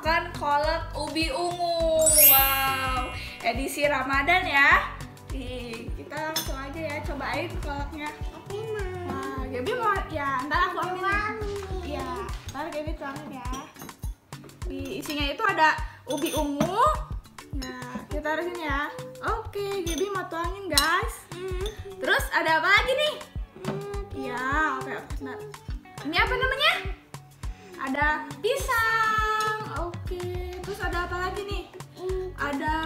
makan kolak ubi ungu. Wow, edisi Ramadan ya. Nih, kita langsung aja ya cobain kolaknya. Oke, nah, Gaby mau ya, ntar aku ambilin. Iya, ntar Gaby tuangin ya. Di isinya itu ada ubi ungu. Nah, kita taruhin ya. Oke, Gaby mau tuangin guys. Terus ada apa lagi nih? Ya, oke. Ini apa namanya? Ada pisang. Oke. Terus ada apa lagi nih? Ada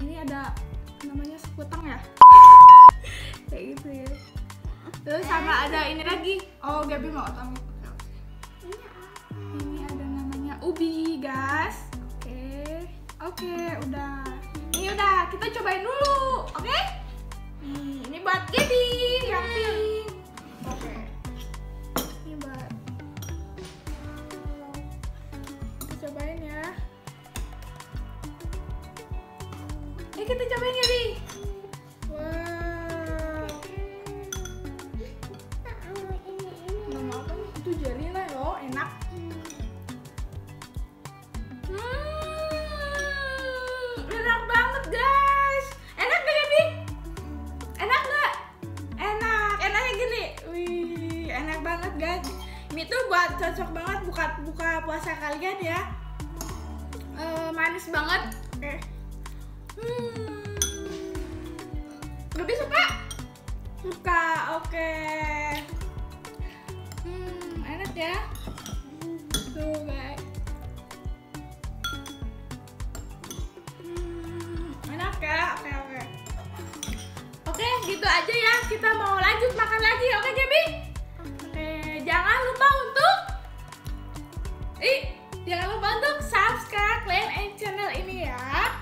ini ada namanya sekutang ya. Kayak gitu ya. Terus sama ada ini lagi. Oh, Gaby mau otak. Ini ada namanya ubi, guys. Oke. Oke, udah. Ini udah, kita cobain dulu, oke? Okay? Ini buat Gaby, yang pink. Oke. Okay. Ini buat. Kita cobain ya. Ini kita cobain Gaby. Wow. Nggak mau apa nih? Itu jelly loh, enak. Ini tuh buat cocok banget buka puasa kalian ya. Manis banget. Lebih suka? Suka, oke. Okay. Enak ya. Tuh guys. Enak ya, oke. Oke, gitu aja ya. Kita mau lanjut makan lagi, oke Gaby? Jangan lupa untuk jangan lupa untuk subscribe Clan and channel ini ya.